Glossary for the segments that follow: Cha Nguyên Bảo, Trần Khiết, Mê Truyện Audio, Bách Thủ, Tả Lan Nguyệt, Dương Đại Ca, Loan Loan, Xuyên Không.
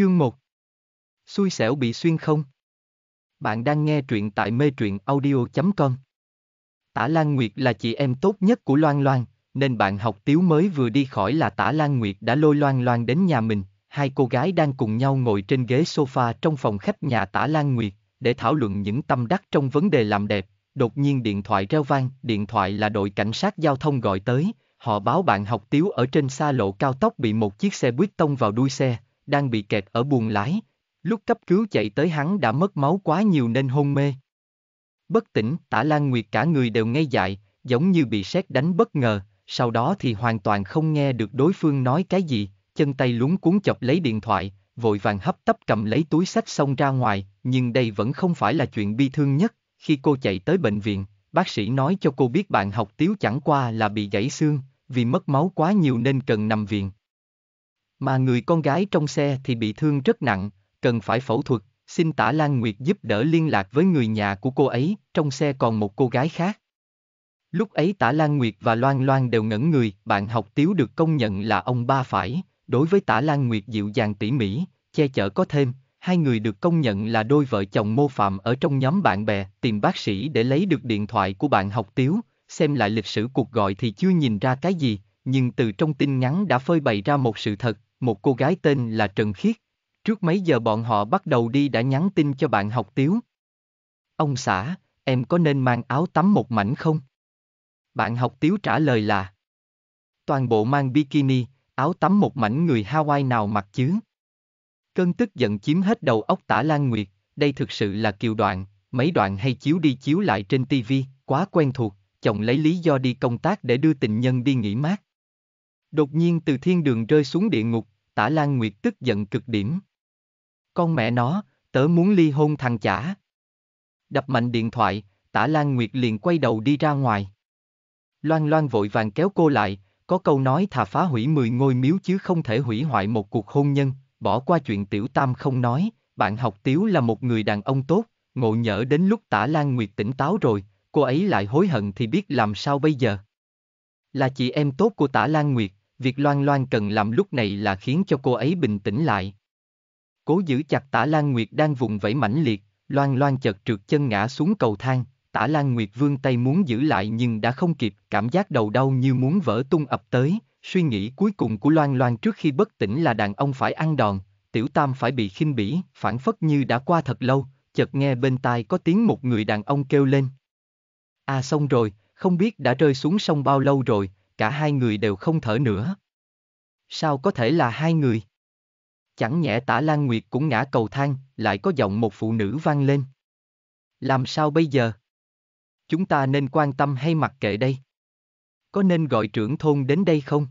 Chương 1. Xui xẻo bị xuyên không. Bạn đang nghe truyện tại mê truyện audio.com. Tả Lan Nguyệt là chị em tốt nhất của Loan Loan, nên bạn học tiếu mới vừa đi khỏi là Tả Lan Nguyệt đã lôi Loan Loan đến nhà mình. Hai cô gái đang cùng nhau ngồi trên ghế sofa trong phòng khách nhà Tả Lan Nguyệt để thảo luận những tâm đắc trong vấn đề làm đẹp. Đột nhiên điện thoại reo vang, điện thoại là đội cảnh sát giao thông gọi tới. Họ báo bạn học tiếu ở trên xa lộ cao tốc bị một chiếc xe buýt tông vào đuôi xe, đang bị kẹt ở buồng lái. Lúc cấp cứu chạy tới hắn đã mất máu quá nhiều nên hôn mê bất tỉnh. Tả Lan Nguyệt cả người đều ngây dại, giống như bị sét đánh bất ngờ. Sau đó thì hoàn toàn không nghe được đối phương nói cái gì, chân tay luống cuống chọc lấy điện thoại, vội vàng hấp tấp cầm lấy túi xách xông ra ngoài. Nhưng đây vẫn không phải là chuyện bi thương nhất. Khi cô chạy tới bệnh viện, bác sĩ nói cho cô biết bạn học tiếu chẳng qua là bị gãy xương, vì mất máu quá nhiều nên cần nằm viện. Mà người con gái trong xe thì bị thương rất nặng, cần phải phẫu thuật, xin Tả Lan Nguyệt giúp đỡ liên lạc với người nhà của cô ấy. Trong xe còn một cô gái khác. Lúc ấy Tả Lan Nguyệt và Loan Loan đều ngẩn người. Bạn học tiếu được công nhận là ông ba phải, đối với Tả Lan Nguyệt dịu dàng tỉ mỉ, che chở có thêm. Hai người được công nhận là đôi vợ chồng mô phạm ở trong nhóm bạn bè. Tìm bác sĩ để lấy được điện thoại của bạn học tiếu, xem lại lịch sử cuộc gọi thì chưa nhìn ra cái gì, nhưng từ trong tin nhắn đã phơi bày ra một sự thật. Một cô gái tên là Trần Khiết, trước mấy giờ bọn họ bắt đầu đi đã nhắn tin cho bạn học tiếu. Ông xã, em có nên mang áo tắm một mảnh không? Bạn học tiếu trả lời là toàn bộ mang bikini, áo tắm một mảnh người Hawaii nào mặc chứ? Cơn tức giận chiếm hết đầu óc Tả Lan Nguyệt, đây thực sự là kiều đoạn, mấy đoạn hay chiếu đi chiếu lại trên tivi, quá quen thuộc, chồng lấy lý do đi công tác để đưa tình nhân đi nghỉ mát. Đột nhiên từ thiên đường rơi xuống địa ngục, Tả Lan Nguyệt tức giận cực điểm. Con mẹ nó, tớ muốn ly hôn thằng chả. Đập mạnh điện thoại, Tả Lan Nguyệt liền quay đầu đi ra ngoài. Loan Loan vội vàng kéo cô lại, có câu nói thà phá hủy 10 ngôi miếu chứ không thể hủy hoại một cuộc hôn nhân. Bỏ qua chuyện tiểu tam không nói, bạn học tiếu là một người đàn ông tốt, ngộ nhỡ đến lúc Tả Lan Nguyệt tỉnh táo rồi, cô ấy lại hối hận thì biết làm sao bây giờ. Là chị em tốt của Tả Lan Nguyệt, việc Loan Loan cần làm lúc này là khiến cho cô ấy bình tĩnh lại. Cố giữ chặt Tả Lan Nguyệt đang vùng vẫy mãnh liệt, Loan Loan chợt trượt chân ngã xuống cầu thang. Tả Lan Nguyệt vươn tay muốn giữ lại nhưng đã không kịp, cảm giác đầu đau như muốn vỡ tung ập tới. Suy nghĩ cuối cùng của Loan Loan trước khi bất tỉnh là đàn ông phải ăn đòn, tiểu tam phải bị khinh bỉ, phảng phất như đã qua thật lâu. Chợt nghe bên tai có tiếng một người đàn ông kêu lên. À xong rồi, không biết đã rơi xuống sông bao lâu rồi, cả hai người đều không thở nữa. Sao có thể là hai người? Chẳng nhẽ Tả Lan Nguyệt cũng ngã cầu thang, lại có giọng một phụ nữ vang lên. Làm sao bây giờ? Chúng ta nên quan tâm hay mặc kệ đây? Có nên gọi trưởng thôn đến đây không?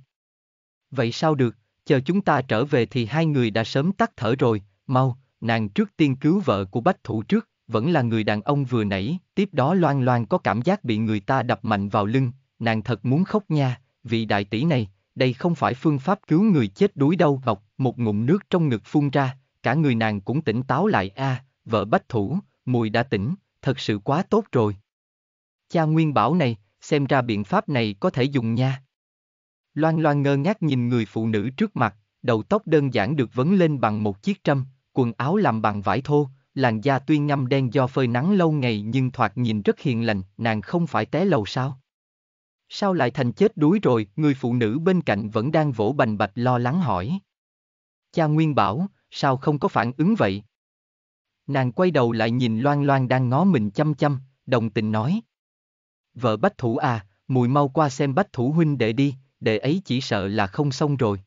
Vậy sao được, chờ chúng ta trở về thì hai người đã sớm tắt thở rồi, mau, nàng trước tiên cứu vợ của Bách Thủ trước, vẫn là người đàn ông vừa nãy. Tiếp đó Loan Loan có cảm giác bị người ta đập mạnh vào lưng, nàng thật muốn khóc nha, vì đại tỷ này, đây không phải phương pháp cứu người chết đuối đâu. Bọc, một ngụm nước trong ngực phun ra, cả người nàng cũng tỉnh táo lại. A, vợ Bách Thủ, mùi đã tỉnh, thật sự quá tốt rồi. Cha Nguyên Bảo này, xem ra biện pháp này có thể dùng nha. Loan Loan ngơ ngác nhìn người phụ nữ trước mặt, đầu tóc đơn giản được vấn lên bằng một chiếc trâm, quần áo làm bằng vải thô, làn da tuy ngăm đen do phơi nắng lâu ngày nhưng thoạt nhìn rất hiền lành. Nàng không phải té lầu sao? Sao lại thành chết đuối rồi? Người phụ nữ bên cạnh vẫn đang vỗ bành bạch lo lắng hỏi. Cha Nguyên Bảo, sao không có phản ứng vậy? Nàng quay đầu lại nhìn Loan Loan đang ngó mình chăm chăm, đồng tình nói. Vợ Bách Thủ à, mùi mau qua xem Bách Thủ huynh đệ đi, đệ ấy chỉ sợ là không xong rồi.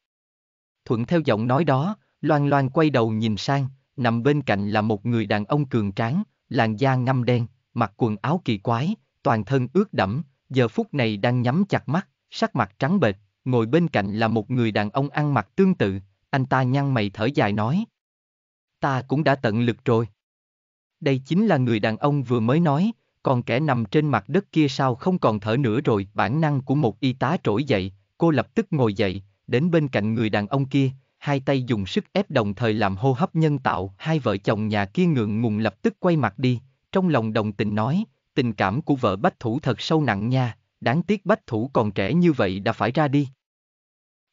Thuận theo giọng nói đó, Loan Loan quay đầu nhìn sang, nằm bên cạnh là một người đàn ông cường tráng, làn da ngăm đen, mặc quần áo kỳ quái, toàn thân ướt đẫm, giờ phút này đang nhắm chặt mắt, sắc mặt trắng bệch. Ngồi bên cạnh là một người đàn ông ăn mặc tương tự, anh ta nhăn mày thở dài nói. Ta cũng đã tận lực rồi. Đây chính là người đàn ông vừa mới nói. Còn kẻ nằm trên mặt đất kia sao không còn thở nữa rồi? Bản năng của một y tá trỗi dậy, cô lập tức ngồi dậy, đến bên cạnh người đàn ông kia, hai tay dùng sức ép đồng thời làm hô hấp nhân tạo. Hai vợ chồng nhà kia ngượng ngùng lập tức quay mặt đi, trong lòng đồng tình nói, tình cảm của vợ Bách Thủ thật sâu nặng nha, đáng tiếc Bách Thủ còn trẻ như vậy đã phải ra đi.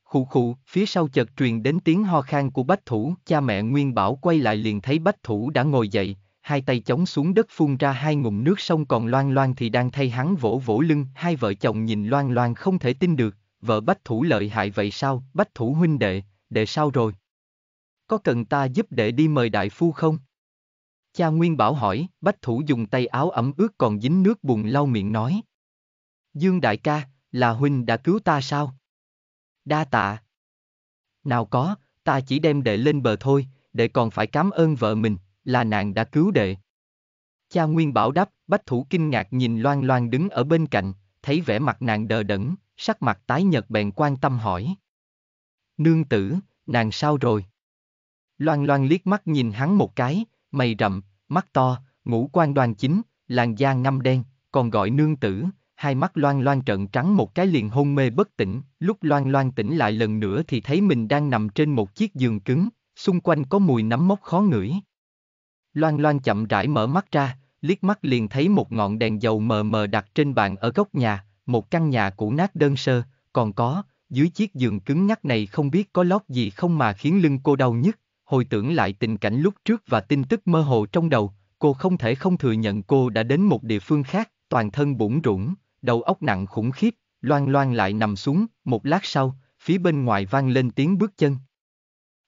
Khụ khụ, phía sau chợt truyền đến tiếng ho khan của Bách Thủ. Cha mẹ Nguyên Bảo quay lại liền thấy Bách Thủ đã ngồi dậy, hai tay chống xuống đất phun ra hai ngụm nước sông, còn Loan Loan thì đang thay hắn vỗ vỗ lưng. Hai vợ chồng nhìn Loan Loan không thể tin được, vợ Bách Thủ lợi hại vậy sao? Bách Thủ huynh đệ, đệ sao rồi? Có cần ta giúp đệ đi mời đại phu không? Cha Nguyên Bảo hỏi. Bách Thủ dùng tay áo ẩm ướt còn dính nước bùn lau miệng nói. Dương đại ca, là huynh đã cứu ta sao? Đa tạ. Nào có, ta chỉ đem đệ lên bờ thôi, đệ còn phải cảm ơn vợ mình, là nàng đã cứu đệ. Cha Nguyên Bảo đáp. Bách Thủ kinh ngạc nhìn Loan Loan đứng ở bên cạnh, thấy vẻ mặt nàng đờ đẫn, sắc mặt tái nhợt bèn quan tâm hỏi. Nương tử, nàng sao rồi? Loan Loan liếc mắt nhìn hắn một cái, mày rậm, mắt to, ngũ quan đoan chính, làn da ngăm đen, còn gọi nương tử. Hai mắt Loan Loan trợn trắng một cái liền hôn mê bất tỉnh. Lúc Loan Loan tỉnh lại lần nữa thì thấy mình đang nằm trên một chiếc giường cứng, xung quanh có mùi nấm mốc khó ngửi. Loan Loan chậm rãi mở mắt ra, liếc mắt liền thấy một ngọn đèn dầu mờ mờ đặt trên bàn ở góc nhà, một căn nhà cũ nát đơn sơ, còn có, dưới chiếc giường cứng nhắc này không biết có lót gì không mà khiến lưng cô đau nhức. Hồi tưởng lại tình cảnh lúc trước và tin tức mơ hồ trong đầu, cô không thể không thừa nhận cô đã đến một địa phương khác, toàn thân bủn rủn, đầu óc nặng khủng khiếp. Loan Loan lại nằm xuống, một lát sau, phía bên ngoài vang lên tiếng bước chân.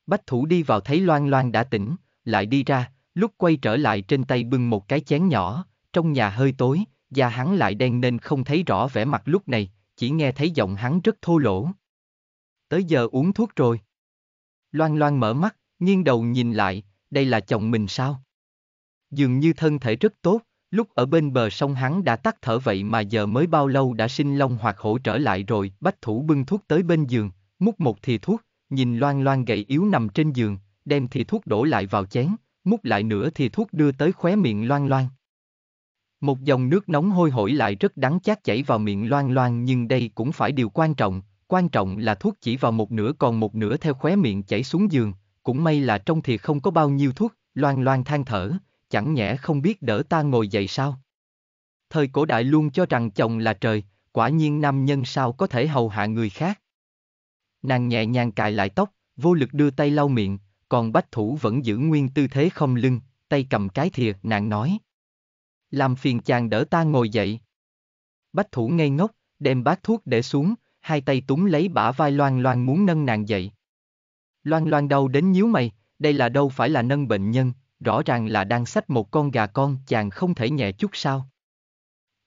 Bách Thủ đi vào thấy Loan Loan đã tỉnh, lại đi ra, lúc quay trở lại trên tay bưng một cái chén nhỏ, trong nhà hơi tối, da hắn lại đen nên không thấy rõ vẻ mặt lúc này, chỉ nghe thấy giọng hắn rất thô lỗ. Tới giờ uống thuốc rồi. Loan Loan mở mắt, nghiêng đầu nhìn lại, đây là chồng mình sao? Dường như thân thể rất tốt, lúc ở bên bờ sông hắn đã tắt thở vậy mà giờ mới bao lâu đã sinh long hoạt hổ trở lại rồi. Bách Thủ bưng thuốc tới bên giường, múc một thìa thuốc, nhìn Loan Loan gầy yếu nằm trên giường, đem thìa thuốc đổ lại vào chén, múc lại nửa thìa thuốc đưa tới khóe miệng Loan Loan. Một dòng nước nóng hôi hổi lại rất đắng chát chảy vào miệng Loan Loan, nhưng đây cũng phải điều quan trọng là thuốc chỉ vào một nửa còn một nửa theo khóe miệng chảy xuống giường, cũng may là trong thìa không có bao nhiêu thuốc. Loan Loan than thở, chẳng nhẽ không biết đỡ ta ngồi dậy sao? Thời cổ đại luôn cho rằng chồng là trời, quả nhiên nam nhân sao có thể hầu hạ người khác. Nàng nhẹ nhàng cài lại tóc, vô lực đưa tay lau miệng, còn Bách Thủ vẫn giữ nguyên tư thế khom lưng, tay cầm cái thìa. Nàng nói, làm phiền chàng đỡ ta ngồi dậy. Bách Thủ ngây ngốc, đem bát thuốc để xuống, hai tay túm lấy bả vai Loan Loan muốn nâng nàng dậy. Loan Loan đau đến nhíu mày, đây là đâu phải là nâng bệnh nhân, rõ ràng là đang xách một con gà con, chàng không thể nhẹ chút sao?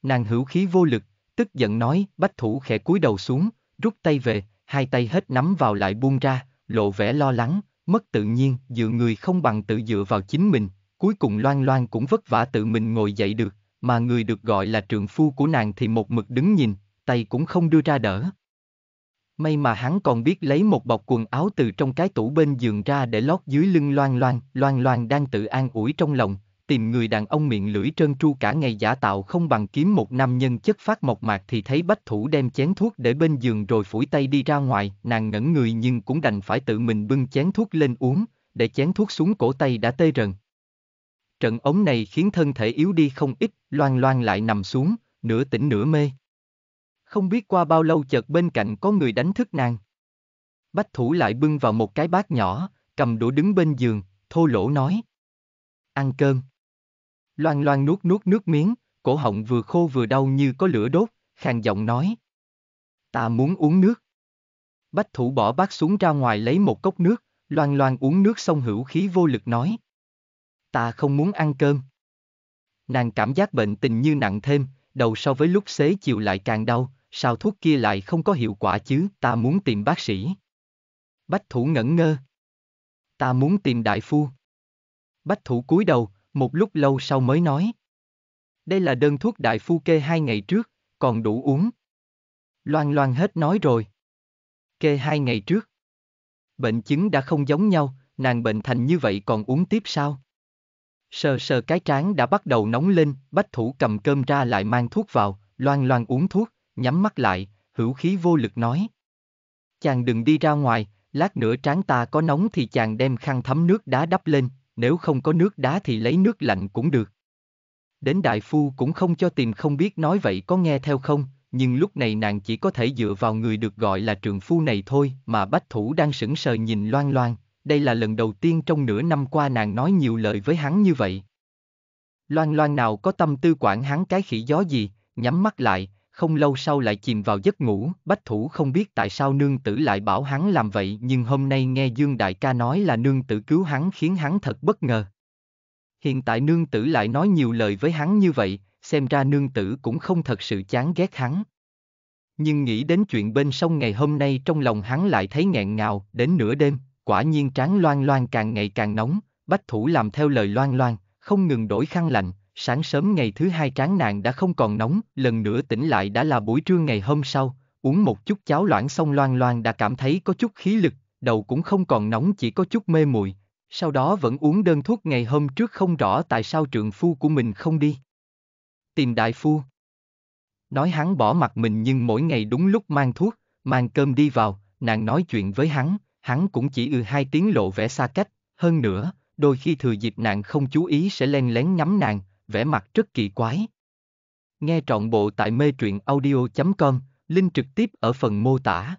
Nàng hữu khí vô lực, tức giận nói. Bách Thủ khẽ cúi đầu xuống, rút tay về, hai tay hết nắm vào lại buông ra, lộ vẻ lo lắng, mất tự nhiên, dựa người không bằng tự dựa vào chính mình. Cuối cùng Loan Loan cũng vất vả tự mình ngồi dậy được, mà người được gọi là trượng phu của nàng thì một mực đứng nhìn, tay cũng không đưa ra đỡ. May mà hắn còn biết lấy một bọc quần áo từ trong cái tủ bên giường ra để lót dưới lưng Loan Loan. Loan Loan đang tự an ủi trong lòng, tìm người đàn ông miệng lưỡi trơn tru cả ngày giả tạo không bằng kiếm một nam nhân chất phát mộc mạc thì thấy Bách Thủ đem chén thuốc để bên giường rồi phủi tay đi ra ngoài. Nàng ngẩn người nhưng cũng đành phải tự mình bưng chén thuốc lên uống, để chén thuốc xuống cổ tay đã tê rần. Trận ống này khiến thân thể yếu đi không ít. Loan Loan lại nằm xuống, nửa tỉnh nửa mê. Không biết qua bao lâu chợt bên cạnh có người đánh thức nàng. Bách Thủ lại bưng vào một cái bát nhỏ, cầm đũa đứng bên giường, thô lỗ nói. Ăn cơm. Loan Loan nuốt nước miếng, cổ họng vừa khô vừa đau như có lửa đốt, khàn giọng nói. Ta muốn uống nước. Bách Thủ bỏ bát xuống ra ngoài lấy một cốc nước, Loan Loan uống nước xong hữu khí vô lực nói. Ta không muốn ăn cơm. Nàng cảm giác bệnh tình như nặng thêm, đầu so với lúc xế chiều lại càng đau. Sao thuốc kia lại không có hiệu quả chứ? Ta muốn tìm bác sĩ. Bách Thủ ngẩn ngơ. Ta muốn tìm đại phu. Bách Thủ cúi đầu, một lúc lâu sau mới nói. Đây là đơn thuốc đại phu kê 2 ngày trước, còn đủ uống. Loan Loan hết nói rồi. Kê 2 ngày trước. Bệnh chứng đã không giống nhau, nàng bệnh thành như vậy còn uống tiếp sao? Sờ cái trán đã bắt đầu nóng lên, Bách Thủ cầm cơm ra lại mang thuốc vào. Loan Loan uống thuốc, nhắm mắt lại, hữu khí vô lực nói. Chàng đừng đi ra ngoài, lát nữa trán ta có nóng thì chàng đem khăn thấm nước đá đắp lên, nếu không có nước đá thì lấy nước lạnh cũng được. Đến đại phu cũng không cho tìm, không biết nói vậy có nghe theo không, nhưng lúc này nàng chỉ có thể dựa vào người được gọi là trượng phu này thôi. Mà Bách Thủ đang sững sờ nhìn Loan Loan, đây là lần đầu tiên trong nửa năm qua nàng nói nhiều lời với hắn như vậy. Loan Loan nào có tâm tư quản hắn cái khỉ gió gì, nhắm mắt lại, không lâu sau lại chìm vào giấc ngủ. Bách Thủ không biết tại sao nương tử lại bảo hắn làm vậy, nhưng hôm nay nghe Dương Đại Ca nói là nương tử cứu hắn khiến hắn thật bất ngờ. Hiện tại nương tử lại nói nhiều lời với hắn như vậy, xem ra nương tử cũng không thật sự chán ghét hắn. Nhưng nghĩ đến chuyện bên sông ngày hôm nay trong lòng hắn lại thấy nghẹn ngào. Đến nửa đêm, quả nhiên trán Loan Loan càng ngày càng nóng, Bách Thủ làm theo lời Loan Loan, không ngừng đổi khăn lạnh. Sáng sớm ngày thứ hai trán nàng đã không còn nóng, lần nữa tỉnh lại đã là buổi trưa ngày hôm sau. Uống một chút cháo loãng xong Loan Loan đã cảm thấy có chút khí lực, đầu cũng không còn nóng chỉ có chút mê muội. Sau đó vẫn uống đơn thuốc ngày hôm trước, không rõ tại sao trượng phu của mình không đi tìm đại phu, nói hắn bỏ mặt mình, nhưng mỗi ngày đúng lúc mang thuốc, mang cơm đi vào, nàng nói chuyện với hắn, hắn cũng chỉ hai tiếng lộ vẻ xa cách. Hơn nữa, đôi khi thừa dịp nàng không chú ý sẽ len lén ngắm nàng, vẻ mặt rất kỳ quái. Nghe trọn bộ tại mê truyện audio.com, link trực tiếp ở phần mô tả.